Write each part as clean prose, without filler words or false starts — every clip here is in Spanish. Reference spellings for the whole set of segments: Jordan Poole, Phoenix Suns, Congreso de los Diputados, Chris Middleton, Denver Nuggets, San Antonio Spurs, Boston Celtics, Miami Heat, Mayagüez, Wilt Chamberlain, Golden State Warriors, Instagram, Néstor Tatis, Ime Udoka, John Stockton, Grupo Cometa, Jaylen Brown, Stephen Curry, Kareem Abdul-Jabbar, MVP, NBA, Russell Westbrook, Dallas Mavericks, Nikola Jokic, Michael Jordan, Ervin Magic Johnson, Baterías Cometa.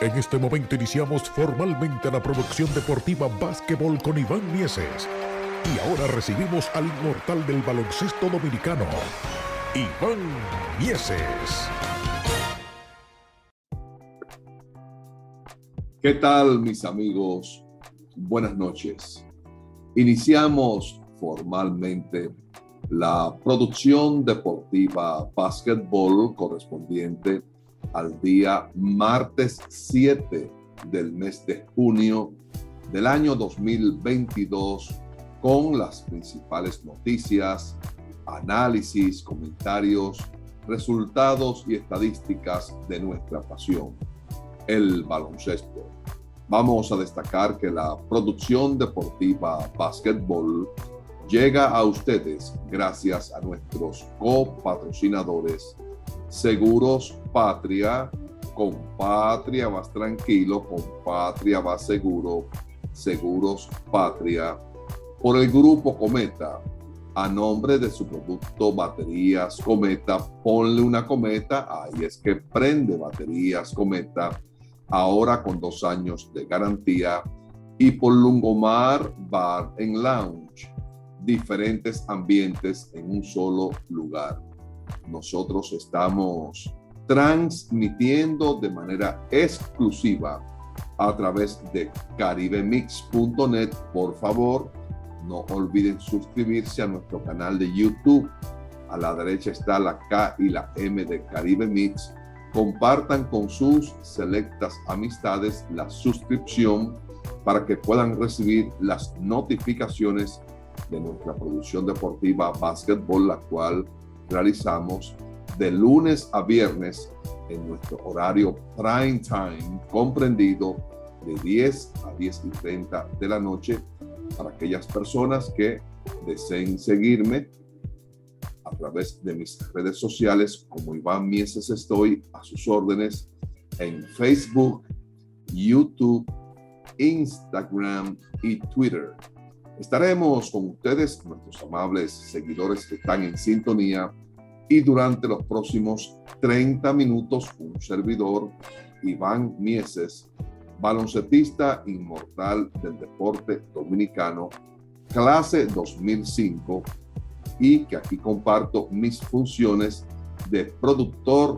En este momento iniciamos formalmente la producción deportiva Básquetbol con Iván Mieses. Y ahora recibimos al inmortal del baloncesto dominicano, Iván Mieses. ¿Qué tal, mis amigos? Buenas noches. Iniciamos formalmente la producción deportiva Básquetbol correspondiente al día martes 7 del mes de junio del año 2022, con las principales noticias, análisis, comentarios, resultados y estadísticas de nuestra pasión, el baloncesto. Vamos a destacar que la producción deportiva Básquetbol llega a ustedes gracias a nuestros copatrocinadores Seguros Patria, con Patria vas tranquilo, con Patria vas seguro, Seguros Patria, por el Grupo Cometa, a nombre de su producto Baterías Cometa, ponle una cometa, ahí es que prende Baterías Cometa, ahora con 2 años de garantía, y por Lungomar Bar and Lounge, diferentes ambientes en un solo lugar. Nosotros estamos transmitiendo de manera exclusiva a través de caribemix.net. Por favor, no olviden suscribirse a nuestro canal de YouTube. A la derecha está la K y la M de Caribe Mix. Compartan con sus selectas amistades la suscripción para que puedan recibir las notificaciones de nuestra producción deportiva Básquetbol, la cual realizamos de lunes a viernes en nuestro horario prime time, comprendido de 10 a 10:30 de la noche, para aquellas personas que deseen seguirme a través de mis redes sociales. Como Iván Mieses, estoy a sus órdenes en Facebook, YouTube, Instagram y Twitter. Estaremos con ustedes, nuestros amables seguidores que están en sintonía, y durante los próximos 30 minutos, un servidor, Iván Mieses, baloncetista inmortal del deporte dominicano, clase 2005, y que aquí comparto mis funciones de productor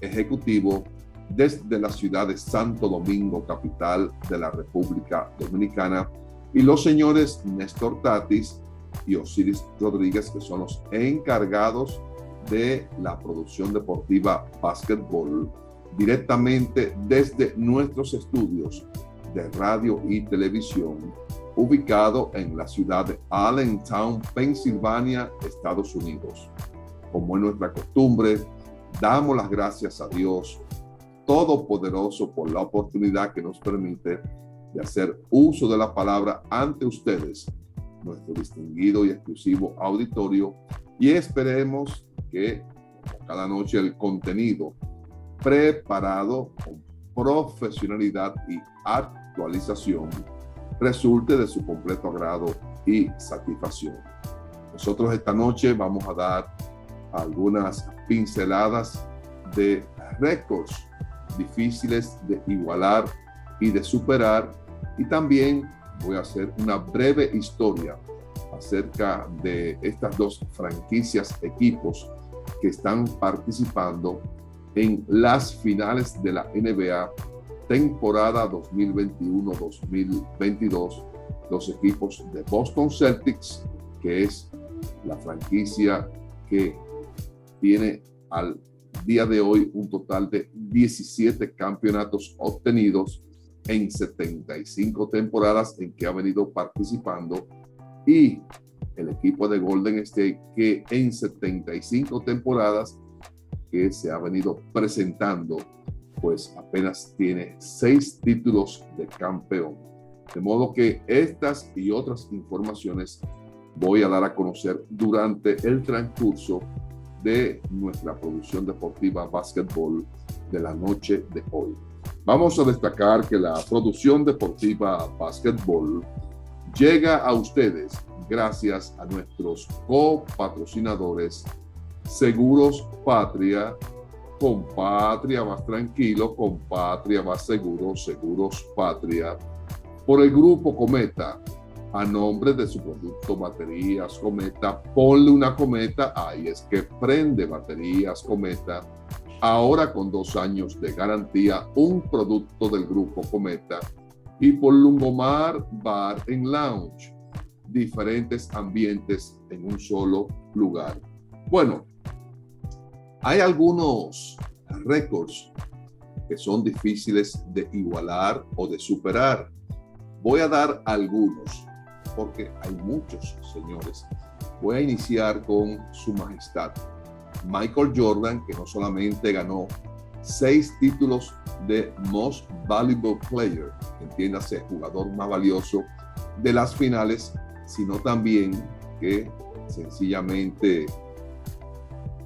ejecutivo desde la ciudad de Santo Domingo, capital de la República Dominicana, y los señores Néstor Tatis y Osiris Rodríguez, que son los encargados de la producción deportiva Básquetbol, directamente desde nuestros estudios de radio y televisión, ubicado en la ciudad de Allentown, Pensilvania, Estados Unidos. Como es nuestra costumbre, damos las gracias a Dios Todopoderoso por la oportunidad que nos permite de hacer uso de la palabra ante ustedes, nuestro distinguido y exclusivo auditorio, y esperemos que, como cada noche, el contenido preparado con profesionalidad y actualización resulte de su completo agrado y satisfacción. Nosotros esta noche vamos a dar algunas pinceladas de récords difíciles de igualar y de superar, y también voy a hacer una breve historia acerca de estas dos franquicias, equipos que están participando en las finales de la NBA temporada 2021-2022, los equipos de Boston Celtics, que es la franquicia que tiene al día de hoy un total de 17 campeonatos obtenidos en 75 temporadas en que ha venido participando, y el equipo de Golden State, que en 75 temporadas que se ha venido presentando, pues apenas tiene 6 títulos de campeón. De modo que estas y otras informaciones voy a dar a conocer durante el transcurso de nuestra producción deportiva Básquetbol de la noche de hoy. Vamos a destacar que la producción deportiva Básquetbol llega a ustedes gracias a nuestros copatrocinadores Seguros Patria, con Patria, más tranquilo, con Patria, más seguro, Seguros Patria. Por el Grupo Cometa, a nombre de su producto Baterías Cometa, ponle una cometa, ahí es que prende Baterías Cometa. Ahora con 2 años de garantía, un producto del Grupo Cometa. Y por Lungomar Bar and Lounge, diferentes ambientes en un solo lugar. Bueno, hay algunos récords que son difíciles de igualar o de superar. Voy a dar algunos, porque hay muchos, señores. Voy a iniciar con Su Majestad Michael Jordan, que no solamente ganó 6 títulos de Most Valuable Player, entiéndase, jugador más valioso de las finales, sino también que sencillamente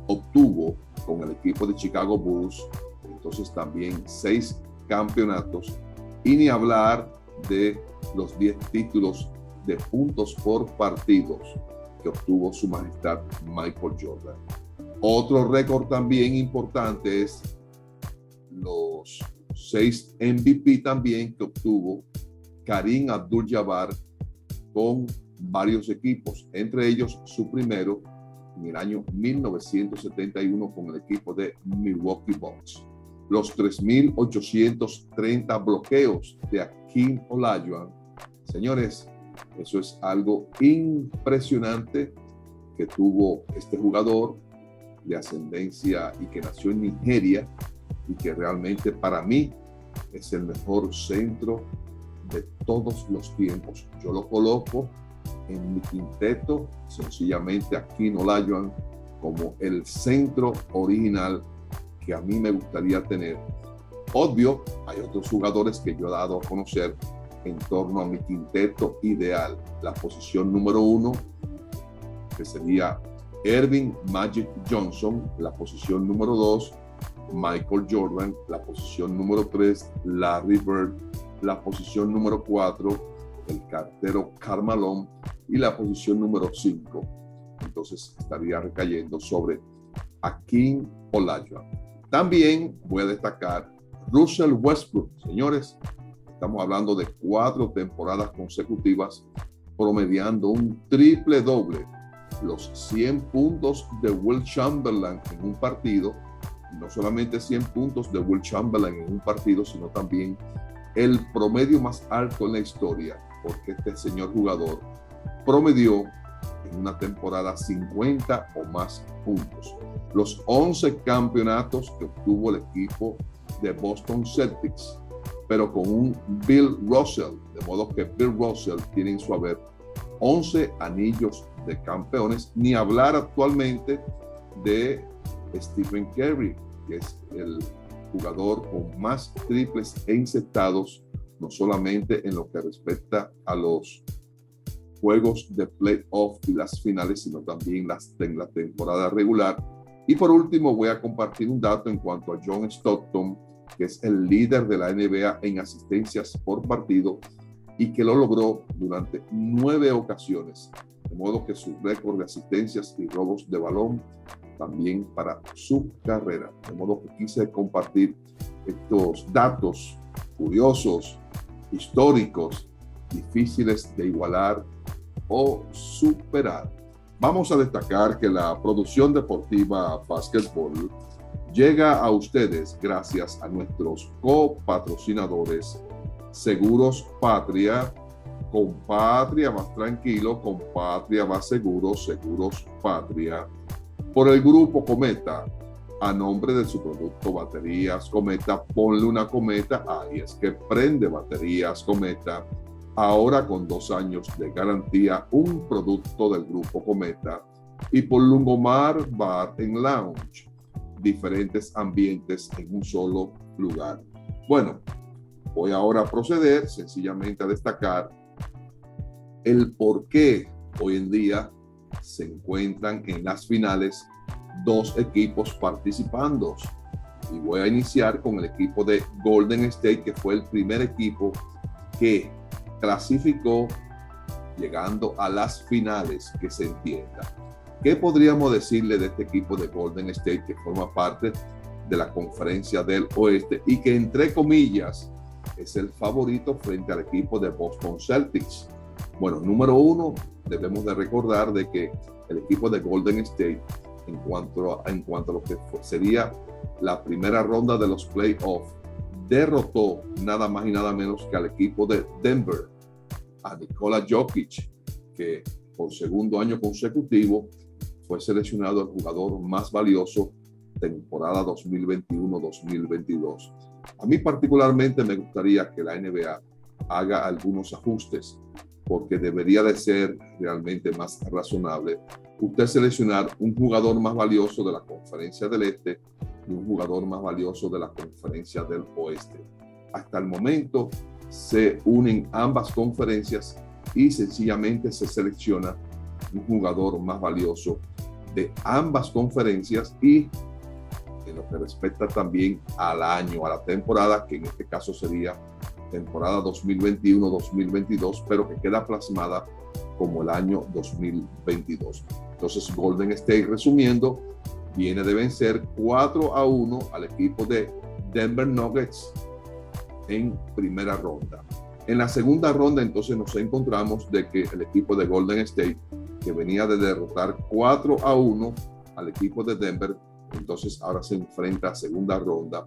obtuvo con el equipo de Chicago Bulls, entonces también 6 campeonatos, y ni hablar de los 10 títulos de puntos por partidos que obtuvo Su Majestad Michael Jordan. Otro récord también importante es los 6 MVP también que obtuvo Kareem Abdul-Jabbar con varios equipos, entre ellos su primero en el año 1971 con el equipo de Milwaukee Bucks. Los 3.830 bloqueos de Hakeem Olajuwon. Señores, eso es algo impresionante que tuvo este jugador de ascendencia y que nació en Nigeria y que realmente para mí es el mejor centro de todos los tiempos. Yo lo coloco en mi quinteto, sencillamente Hakeem Olajuwon como el centro original que a mí me gustaría tener. Obvio, hay otros jugadores que yo he dado a conocer en torno a mi quinteto ideal. La posición número 1, que sería Ervin Magic Johnson. La posición número 2, Michael Jordan. La posición número 3, Larry Bird. La posición número 4, el cartero Carmalón. Y la posición número 5. Entonces estaría recayendo sobre Hakeem Olajuwon. También voy a destacar Russell Westbrook. Señores, estamos hablando de 4 temporadas consecutivas promediando un triple doble. Los 100 puntos de Wilt Chamberlain en un partido. No solamente 100 puntos de Wilt Chamberlain en un partido, sino también el promedio más alto en la historia, porque este señor jugador promedió en una temporada 50 o más puntos. Los 11 campeonatos que obtuvo el equipo de Boston Celtics, pero con un Bill Russell, de modo que Bill Russell tiene en su haber 11 anillos de campeones, ni hablar actualmente de Stephen Curry, que es el jugador con más triples encestados, no solamente en lo que respecta a los juegos de playoff y las finales, sino también en la temporada regular. Y por último, voy a compartir un dato en cuanto a John Stockton, que es el líder de la NBA en asistencias por partido y que lo logró durante 9 ocasiones. De modo que su récord de asistencias y robos de balón también para su carrera. De modo que quise compartir estos datos curiosos, históricos, difíciles de igualar o superar. Vamos a destacar que la producción deportiva Basketball llega a ustedes gracias a nuestros copatrocinadores Seguros Patria, con Patria más tranquilo, con Patria más seguro, Seguros Patria. Por el Grupo Cometa, a nombre de su producto Baterías Cometa, ponle una cometa, ahí es que prende Baterías Cometa. Ahora con 2 años de garantía, un producto del Grupo Cometa. Y por Lungomar Bar and Lounge, diferentes ambientes en un solo lugar. Bueno, voy ahora a proceder sencillamente a destacar el por qué hoy en día se encuentran en las finales 2 equipos participando. Y voy a iniciar con el equipo de Golden State, que fue el primer equipo que clasificó llegando a las finales, que se entienda. ¿Qué podríamos decirle de este equipo de Golden State que forma parte de la Conferencia del Oeste y que, entre comillas, es el favorito frente al equipo de Boston Celtics. Bueno, número uno, debemos de recordar de que el equipo de Golden State, en cuanto a lo que sería la primera ronda de los playoffs, derrotó nada más y nada menos que al equipo de Denver, a Nikola Jokic, que por segundo año consecutivo fue seleccionado el jugador más valioso temporada 2021-2022. A mí particularmente me gustaría que la NBA haga algunos ajustes, porque debería de ser realmente más razonable usted seleccionar un jugador más valioso de la Conferencia del Este y un jugador más valioso de la Conferencia del Oeste. Hasta el momento se unen ambas conferencias y sencillamente se selecciona un jugador más valioso de ambas conferencias, y en lo que respecta también al año, a la temporada, que en este caso sería temporada 2021-2022, pero que queda plasmada como el año 2022. Entonces, Golden State, resumiendo, viene de vencer 4-1 al equipo de Denver Nuggets en primera ronda. En la segunda ronda, entonces, nos encontramos de que el equipo de Golden State, que venía de derrotar 4-1 al equipo de Denver, entonces ahora se enfrenta a segunda ronda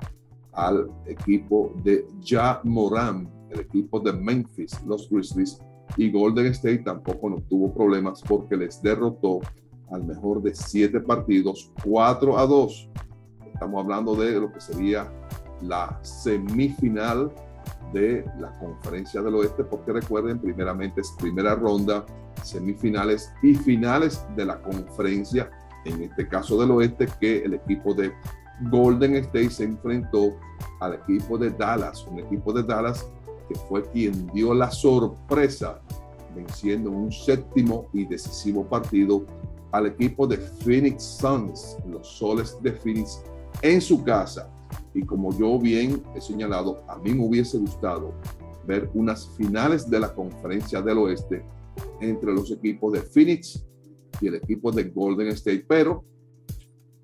al equipo de Ja Morant, el equipo de Memphis, los Grizzlies, y Golden State tampoco no tuvo problemas porque les derrotó al mejor de 7 partidos, 4-2. Estamos hablando de lo que sería la semifinal de la Conferencia del Oeste, porque recuerden, primeramente es primera ronda, semifinales y finales de la conferencia, en este caso del Oeste, que el equipo de Golden State se enfrentó al equipo de Dallas, un equipo de Dallas que fue quien dio la sorpresa venciendo un 7º y decisivo partido al equipo de Phoenix Suns, los Soles de Phoenix, en su casa. Y como yo bien he señalado, a mí me hubiese gustado ver unas finales de la Conferencia del Oeste entre los equipos de Phoenix y el equipo de Golden State, pero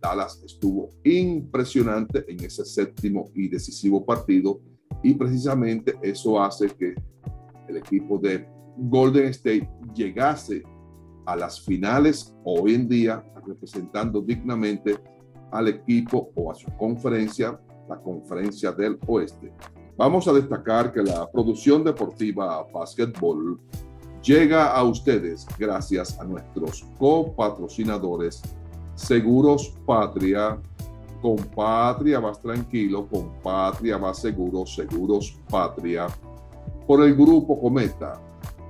Dallas estuvo impresionante en ese 7º y decisivo partido, y precisamente eso hace que el equipo de Golden State llegase a las finales hoy en día, representando dignamente al equipo o a su conferencia, la Conferencia del Oeste. Vamos a destacar que la producción deportiva Basketball llega a ustedes gracias a nuestros copatrocinadores Seguros Patria. Con Patria vas tranquilo, con Patria vas seguro. Seguros Patria, por el Grupo Cometa,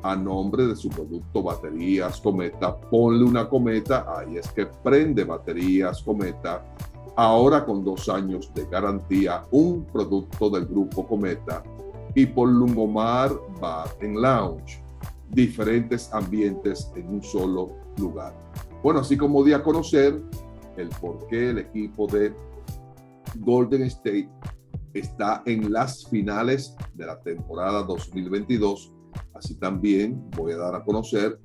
a nombre de su producto Baterías Cometa. Ponle una cometa, ahí es que prende. Baterías Cometa, ahora con 2 años de garantía, un producto del Grupo Cometa. Y por Lungomar Bar and Lounge, diferentes ambientes en un solo lugar. Bueno, así como di a conocer el por qué el equipo de Golden State está en las finales de la temporada 2022, así también voy a dar a conocer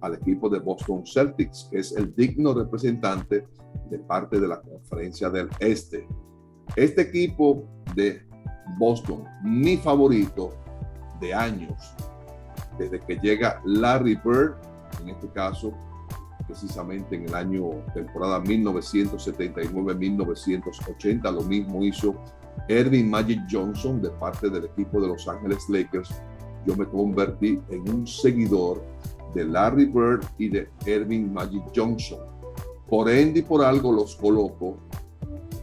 al equipo de Boston Celtics, que es el digno representante de parte de la Conferencia del Este. Este equipo de Boston, mi favorito de años, desde que llega Larry Bird, en este caso, precisamente en el año temporada 1979-1980, lo mismo hizo Ervin Magic Johnson de parte del equipo de Los Ángeles Lakers. Yo me convertí en un seguidor de Larry Bird y de Ervin Magic Johnson. Por ende y por algo los coloco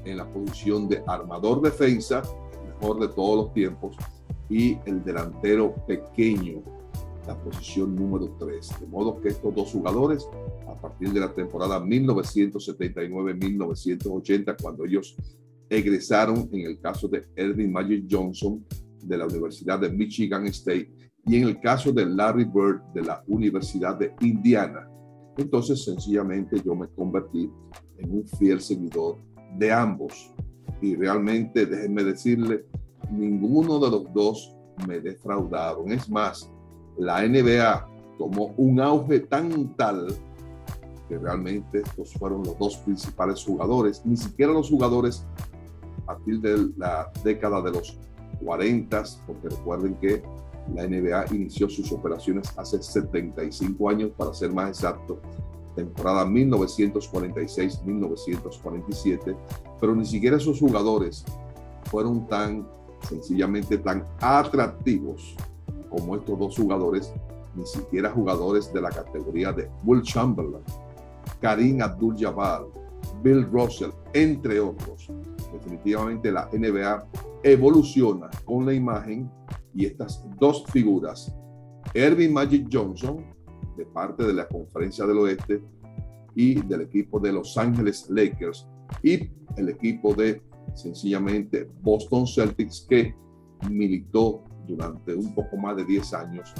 en la posición de armador defensa, el mejor de todos los tiempos, y el delantero pequeño, la posición número 3. De modo que estos dos jugadores, a partir de la temporada 1979-1980, cuando ellos egresaron, en el caso de Ervin Magic Johnson, de la Universidad de Michigan State, y en el caso de Larry Bird, de la Universidad de Indiana. Entonces, sencillamente, yo me convertí en un fiel seguidor de ambos. Y realmente, déjenme decirle, ninguno de los dos me defraudaron. Es más, la NBA tomó un auge tan tal que realmente estos fueron los dos principales jugadores. Ni siquiera los jugadores partir de la década de los 40, porque recuerden que la NBA inició sus operaciones hace 75 años, para ser más exacto, temporada 1946-1947, pero ni siquiera esos jugadores fueron tan, sencillamente tan atractivos como estos dos jugadores, ni siquiera jugadores de la categoría de Wilt Chamberlain, Kareem Abdul-Jabbar, Bill Russell, entre otros. Definitivamente la NBA evoluciona con la imagen y estas dos figuras, Ervin Magic Johnson, de parte de la Conferencia del Oeste y del equipo de Los Ángeles Lakers, y el equipo de, sencillamente, Boston Celtics, que militó durante un poco más de 10 años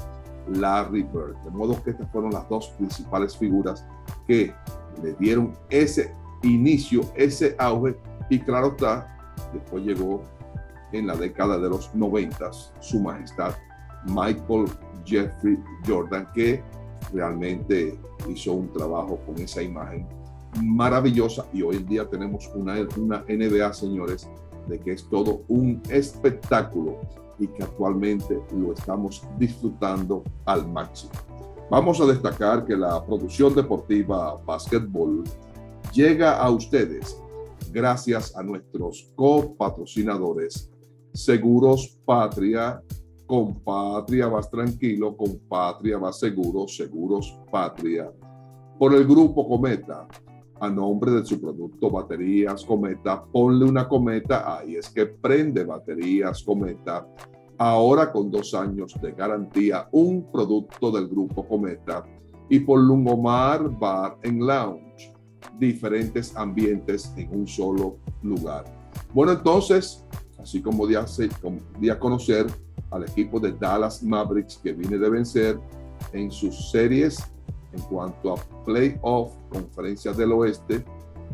Larry Bird. De modo que estas fueron las dos principales figuras que le dieron ese inicio, ese auge, y claro está, después llegó en la década de los 90 su majestad Michael Jeffrey Jordan, que realmente hizo un trabajo con esa imagen maravillosa, y hoy en día tenemos una NBA, señores, de que es todo un espectáculo y que actualmente lo estamos disfrutando al máximo. Vamos a destacar que la producción deportiva Básquetbol llega a ustedes gracias a nuestros copatrocinadores Seguros Patria. Con Patria vas tranquilo, con Patria vas seguro, Seguros Patria. Por el Grupo Cometa, a nombre de su producto Baterías Cometa, ponle una cometa, ahí es que prende. Baterías Cometa, ahora con 2 años de garantía, un producto del Grupo Cometa. Y por Lungomar Bar and Lounge, diferentes ambientes en un solo lugar. Bueno, entonces, así como di a conocer al equipo de Dallas Mavericks, que viene de vencer en sus series en cuanto a playoff, Conferencia del Oeste,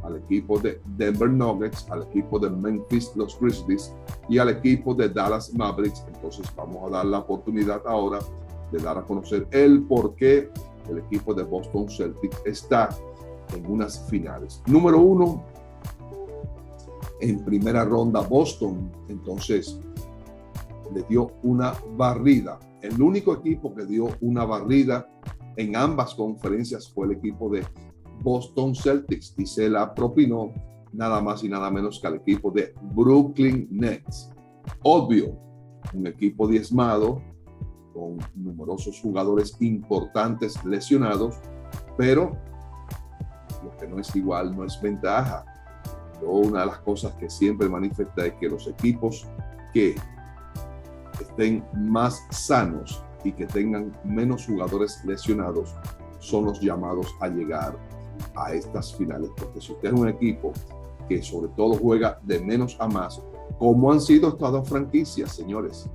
al equipo de Denver Nuggets, al equipo de Memphis, los Grizzlies, y al equipo de Dallas Mavericks. Entonces vamos a dar la oportunidad ahora de dar a conocer el por qué el equipo de Boston Celtics está en unas finales. Número 1, en primera ronda Boston, entonces, le dio una barrida. El único equipo que dio una barrida en ambas conferencias fue el equipo de Boston Celtics, y se la propinó nada más y nada menos que al equipo de Brooklyn Nets. Obvio, un equipo diezmado con numerosos jugadores importantes lesionados, pero lo que no es igual no es ventaja. Yo, una de las cosas que siempre manifiesta es que los equipos que estén más sanos y que tengan menos jugadores lesionados son los llamados a llegar a estas finales, porque si usted es un equipo que sobre todo juega de menos a más, como han sido estas dos franquicias, señores,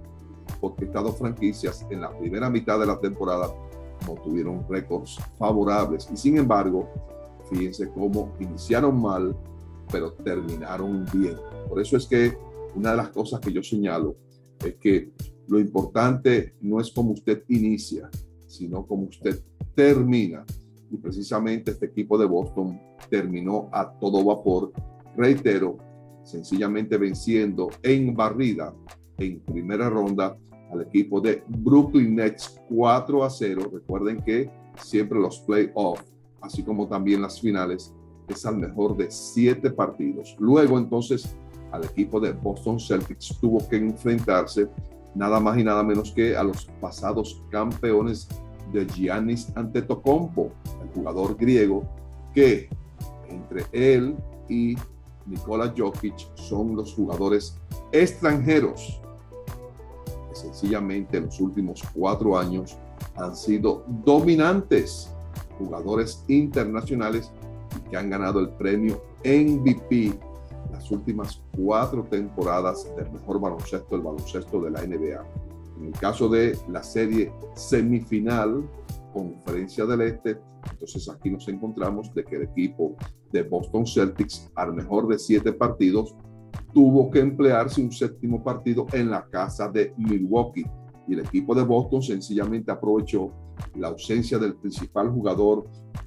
porque estas dos franquicias en la primera mitad de la temporada no tuvieron récords favorables, y sin embargo, fíjense cómo iniciaron mal, pero terminaron bien. Por eso es que una de las cosas que yo señalo es que lo importante no es cómo usted inicia, sino cómo usted termina. Y precisamente este equipo de Boston terminó a todo vapor, reitero, sencillamente venciendo en barrida en primera ronda al equipo de Brooklyn Nets 4-0. Recuerden que siempre los playoffs, así como también las finales, es al mejor de 7 partidos. Luego entonces al equipo de Boston Celtics tuvo que enfrentarse nada más y nada menos que a los pasados campeones de Giannis Antetokounmpo, el jugador griego, que entre él y Nikola Jokic son los jugadores extranjeros que sencillamente en los últimos 4 años han sido dominantes, jugadores internacionales que han ganado el premio MVP las últimas 4 temporadas del mejor baloncesto, el baloncesto de la NBA. En el caso de la serie semifinal, Conferencia del Este, entonces aquí nos encontramos de que el equipo de Boston Celtics, al mejor de 7 partidos, tuvo que emplearse un 7º partido en la casa de Milwaukee, y el equipo de Boston sencillamente aprovechó la ausencia del principal jugador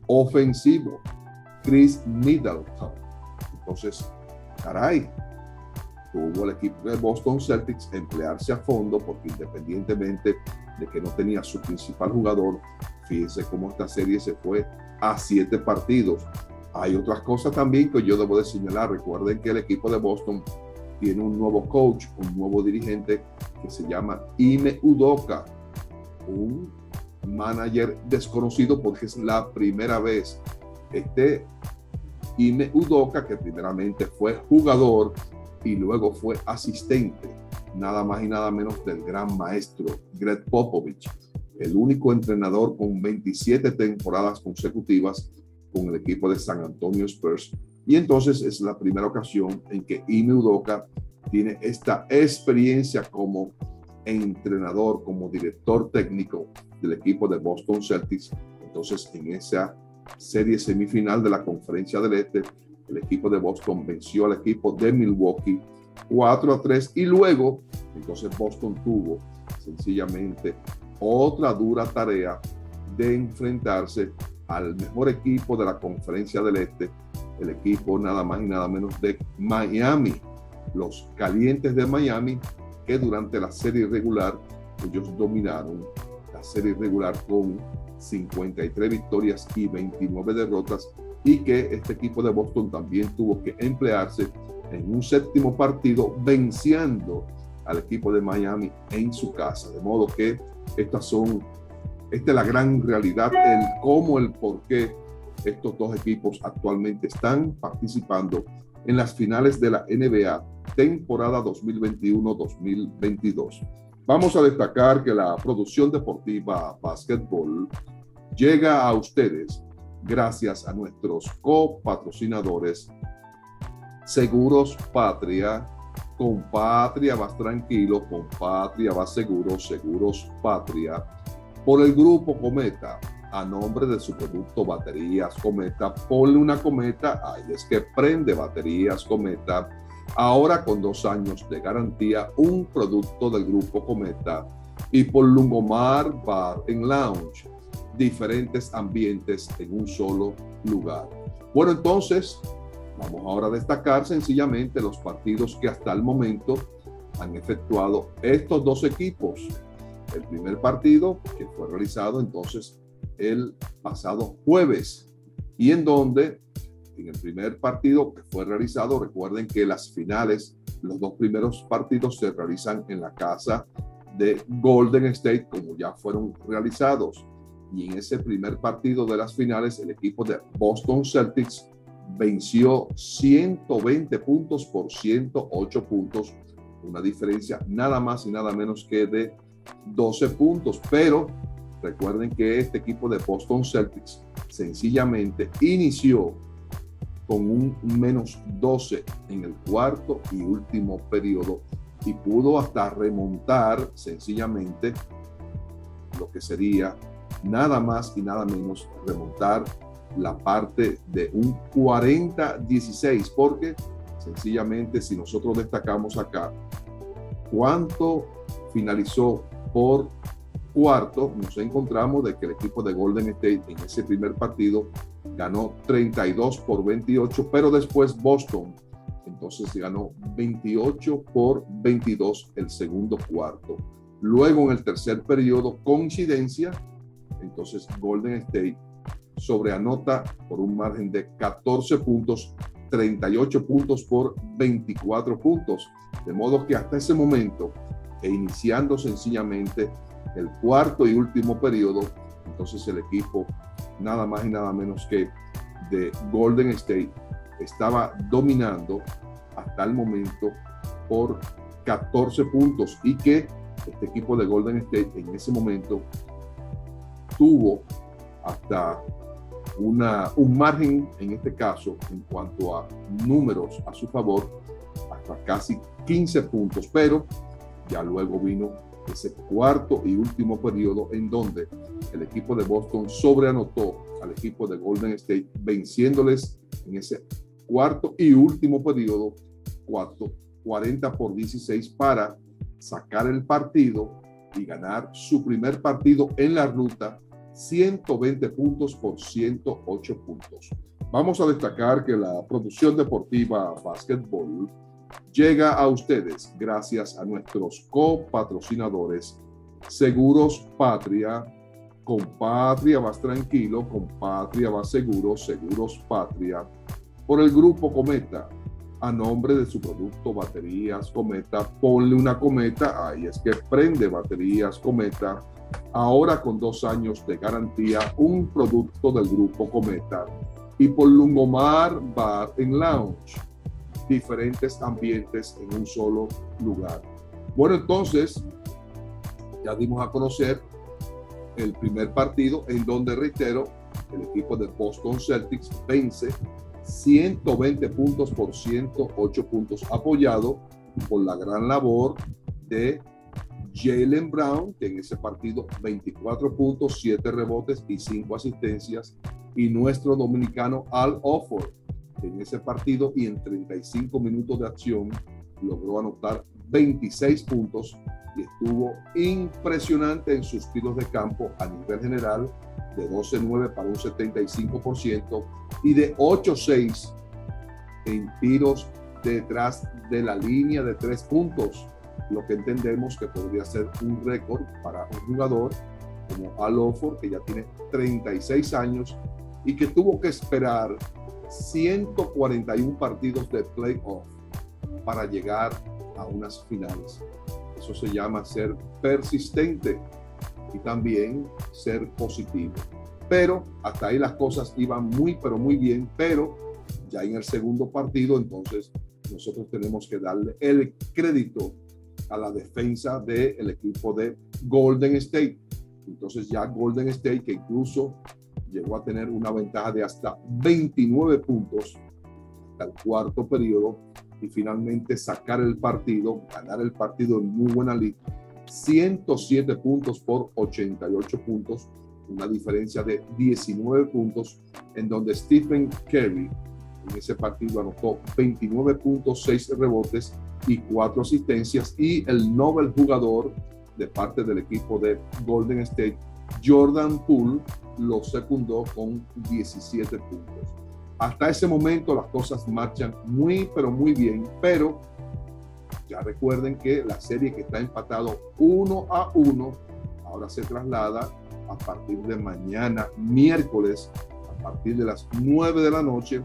ofensivo, Chris Middleton. Entonces, caray, tuvo el equipo de Boston Celtics emplearse a fondo, porque independientemente de que no tenía su principal jugador, fíjense cómo esta serie se fue a 7 partidos. Hay otras cosas también que yo debo de señalar. Recuerden que el equipo de Boston tiene un nuevo coach, un nuevo dirigente que se llama Ime Udoka, un manager desconocido porque es la primera vez. Ime Udoka, que primeramente fue jugador y luego fue asistente, nada más y nada menos del gran maestro Greg Popovich, el único entrenador con 27 temporadas consecutivas con el equipo de San Antonio Spurs. Y entonces es la primera ocasión en que Ime Udoka tiene esta experiencia como entrenador, como director técnico del equipo de Boston Celtics. Entonces, en esa serie semifinal de la Conferencia del Este, el equipo de Boston venció al equipo de Milwaukee 4-3, y luego entonces Boston tuvo sencillamente otra dura tarea de enfrentarse al mejor equipo de la Conferencia del Este, el equipo nada más y nada menos de Miami, los calientes de Miami, que durante la serie regular ellos dominaron la serie regular con 53 victorias y 29 derrotas, y que este equipo de Boston también tuvo que emplearse en un 7º partido venciendo al equipo de Miami en su casa. De modo que esta es la gran realidad, el cómo, el por qué estos dos equipos actualmente están participando en las finales de la NBA temporada 2021-2022. Vamos a destacar que la producción deportiva Básquetbol llega a ustedes gracias a nuestros copatrocinadores Seguros Patria. Con Patria vas tranquilo, con Patria vas seguro. Seguros Patria, por el Grupo Cometa, a nombre de su producto Baterías Cometa. Ponle una cometa, ahí es que prende. Baterías Cometa, ahora con 2 años de garantía, un producto del Grupo Cometa. Y por Lungomar Bar and Lounge, diferentes ambientes en un solo lugar. Bueno, entonces vamos ahora a destacar sencillamente los partidos que hasta el momento han efectuado estos dos equipos. El primer partido, que fue realizado entonces el pasado jueves, y en donde en el primer partido que fue realizado, recuerden que las finales, los 2 primeros partidos se realizan en la casa de Golden State, como ya fueron realizados. Y en ese primer partido de las finales, el equipo de Boston Celtics venció 120 puntos por 108 puntos, una diferencia nada más y nada menos que de 12 puntos. Pero recuerden que este equipo de Boston Celtics sencillamente inició con un -12 en el cuarto y último periodo, y pudo hasta remontar sencillamente lo que sería nada más y nada menos remontar la parte de un 40-16, porque sencillamente si nosotros destacamos acá cuánto finalizó por cuarto, nos encontramos de que el equipo de Golden State en ese primer partido ganó 32-28, pero después Boston entonces ganó 28-22 el segundo cuarto. Luego en el tercer periodo, coincidencia, entonces Golden State sobreanota por un margen de 14 puntos, 38 puntos por 24 puntos. De modo que hasta ese momento, e iniciando sencillamente el cuarto y último periodo, entonces el equipo nada más y nada menos que de Golden State estaba dominando hasta el momento por 14 puntos, y que este equipo de Golden State en ese momento tuvo hasta un margen, en este caso, en cuanto a números a su favor, hasta casi 15 puntos. Pero ya luego vino ese cuarto y último periodo en donde el equipo de Boston sobreanotó al equipo de Golden State, venciéndoles en ese cuarto y último periodo 40-16 para sacar el partido y ganar su primer partido en la ruta, 120 puntos por 108 puntos. Vamos a destacar que la producción deportiva Básquetbol llega a ustedes gracias a nuestros copatrocinadores Seguros Patria. Con Patria vas tranquilo, con Patria vas seguro, Seguros Patria. Por el Grupo Cometa, a nombre de su producto Baterías Cometa, ponle una cometa, ahí es que prende Baterías Cometa. Ahora con 2 años de garantía, un producto del Grupo Cometa. Y por Lungomar Bar and Lounge, diferentes ambientes en un solo lugar. Bueno, entonces, ya dimos a conocer el primer partido en donde, reitero, el equipo de Boston Celtics vence 120 puntos por 108 puntos, apoyado por la gran labor de Jaylen Brown, que en ese partido 24 puntos, 7 rebotes y 5 asistencias, y nuestro dominicano Al Horford, que en ese partido y en 35 minutos de acción logró anotar 26 puntos y estuvo impresionante en sus tiros de campo a nivel general, de 12-9 para un 75% y de 8-6 en tiros detrás de la línea de 3 puntos, lo que entendemos que podría ser un récord para un jugador como Al Horford, que ya tiene 36 años y que tuvo que esperar 141 partidos de playoff para llegar a unas finales. Eso se llama ser persistente y también ser positivo. Pero hasta ahí las cosas iban muy, pero muy bien, pero ya en el segundo partido, entonces, nosotros tenemos que darle el crédito a la defensa del equipo de Golden State. Entonces ya Golden State, que incluso llegó a tener una ventaja de hasta 29 puntos hasta el cuarto periodo, y finalmente sacar el partido, ganar el partido en muy buena liga, 107 puntos por 88 puntos, una diferencia de 19 puntos, en donde Stephen Curry en ese partido anotó 29 puntos, 6 rebotes y 4 asistencias, y el novel jugador de parte del equipo de Golden State, Jordan Poole, lo secundó con 17 puntos. Hasta ese momento las cosas marchan muy, pero muy bien, pero ya recuerden que la serie que está empatado 1-1, ahora se traslada a partir de mañana, miércoles, a partir de las 9 de la noche,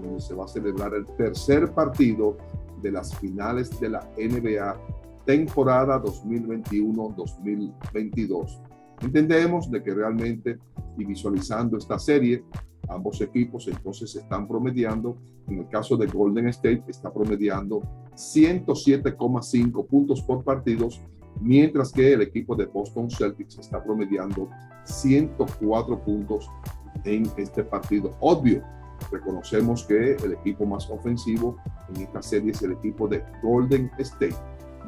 donde se va a celebrar el tercer partido de las finales de la NBA, temporada 2021-2022. Entendemos de que realmente, y visualizando esta serie, ambos equipos entonces están promediando, en el caso de Golden State está promediando 107,5 puntos por partidos, mientras que el equipo de Boston Celtics está promediando 104 puntos en este partido. Obvio, reconocemos que el equipo más ofensivo en esta serie es el equipo de Golden State.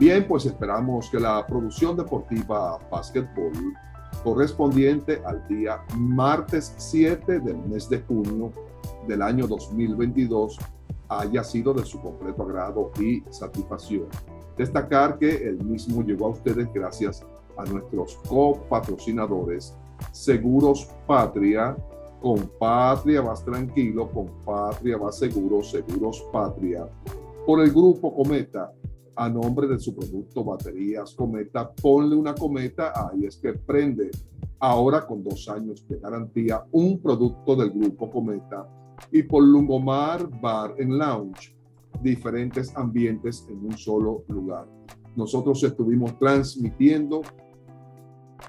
Bien, pues esperamos que la producción deportiva Basketball correspondiente al día martes 7 del mes de junio del año 2022 haya sido de su completo agrado y satisfacción. Destacar que el mismo llegó a ustedes gracias a nuestros copatrocinadores Seguros Patria. Con Patria vas tranquilo, con Patria vas seguro, Seguros Patria. Por el Grupo Cometa, a nombre de su producto Baterías Cometa, ponle una cometa, ahí es que prende. Ahora con 2 años de garantía, un producto del Grupo Cometa. Y por Lungomar Bar and Lounge, diferentes ambientes en un solo lugar. Nosotros estuvimos transmitiendo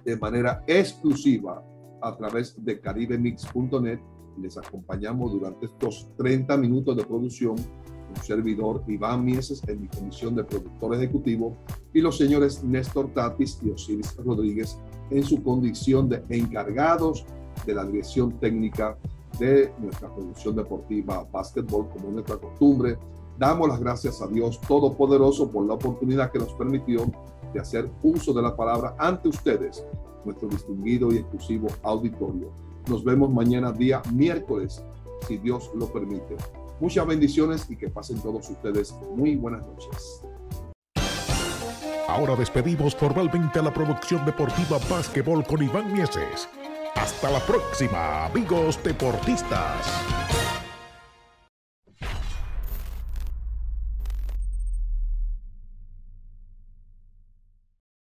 de manera exclusiva a través de caribemix.net. Les acompañamos durante estos 30 minutos de producción, un servidor Iván Mieses en mi comisión de productor ejecutivo y los señores Néstor Tatis y Osiris Rodríguez en su condición de encargados de la dirección técnica de nuestra producción deportiva Basketball. Como nuestra costumbre, damos las gracias a Dios Todopoderoso por la oportunidad que nos permitió de hacer uso de la palabra ante ustedes, nuestro distinguido y exclusivo auditorio. Nos vemos mañana día miércoles, si Dios lo permite. Muchas bendiciones y que pasen todos ustedes muy buenas noches. Ahora despedimos formalmente a la producción deportiva Basketball con Iván Mieses. Hasta la próxima, amigos deportistas.